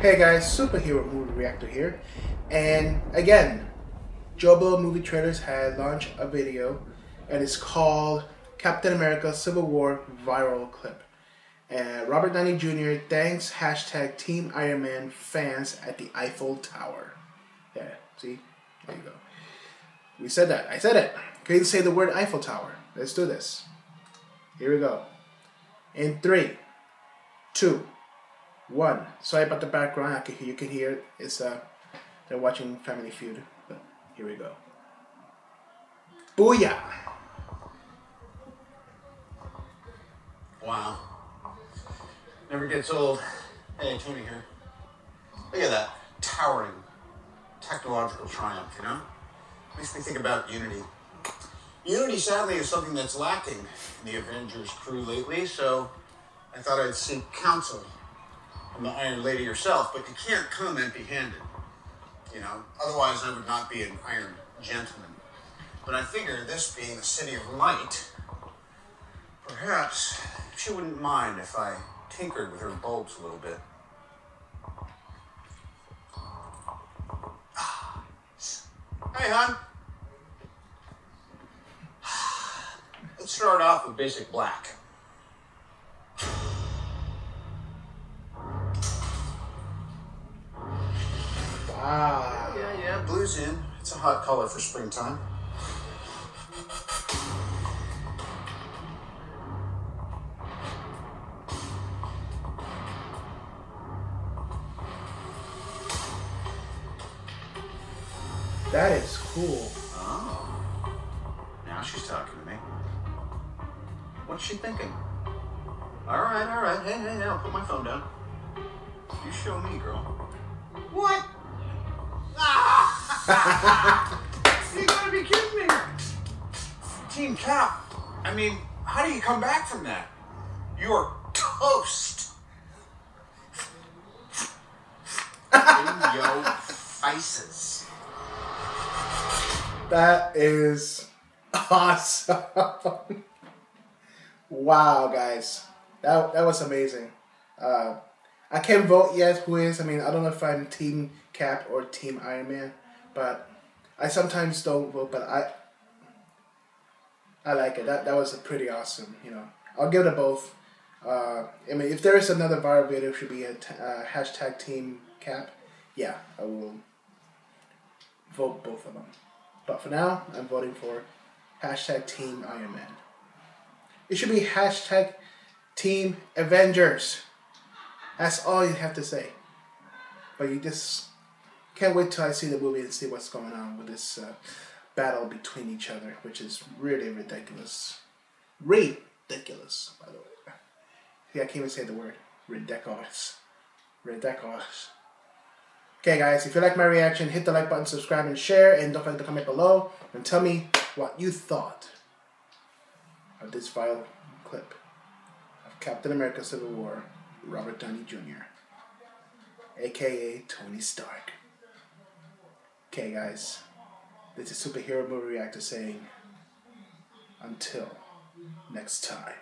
Hey guys, Superhero Movie Reactor here, and again, Jobo Movie Traders had launched a video, and it's called Captain America Civil War Viral Clip. And Robert Downey Jr. thanks hashtag Team Iron Man fans at the Eiffel Tower. Yeah, see? There you go. We said that. I said it. Couldn't say the word Eiffel Tower. Let's do this. Here we go. In 3, 2, 1. Sorry about the background. You can hear it. It's they're watching Family Feud. But here we go. Booyah! Wow. Never gets old. Hey, Tony here. Look at that towering technological triumph. You know, makes me think about unity. Unity, sadly, is something that's lacking in the Avengers crew lately. So I thought I'd seek counsel. I'm the Iron Lady yourself, but you can't come empty-handed, you know? Otherwise, I would not be an Iron Gentleman. But I figure this being the City of Light, perhaps she wouldn't mind if I tinkered with her bulbs a little bit. Hey, hon. Let's start off with basic black. Ah. Yeah, blue's in. It's a hot color for springtime. That is cool. Oh. Now she's talking to me. What's she thinking? All right. Hey, I'll put my phone down. You show me, girl. What? You gotta be kidding me. Team Cap, I mean, how do you come back from that? You're toast. In your faces. That is awesome. Wow, guys. That was amazing. I can't vote yet who is. I mean, I don't know if I'm Team Cap or Team Iron Man, but I sometimes don't vote, but I like it. That was a pretty awesome, you know. I'll give it a both. I mean, if there is another viral video, it should be a hashtag Team Cap. Yeah, I will vote both of them. But for now, I'm voting for hashtag Team Iron Man. It should be hashtag Team Avengers. That's all you have to say. But you just can't wait till I see the movie and see what's going on with this battle between each other, which is really ridiculous. Ridiculous, by the way. Yeah, I can't even say the word. Ridiculous. Ridiculous. Okay, guys, if you like my reaction, hit the like button, subscribe, and share. And don't forget to comment below and tell me what you thought of this viral clip of Captain America Civil War. Robert Downey Jr., aka Tony Stark. Okay, guys, this is Superhero Movie Reactor saying, until next time.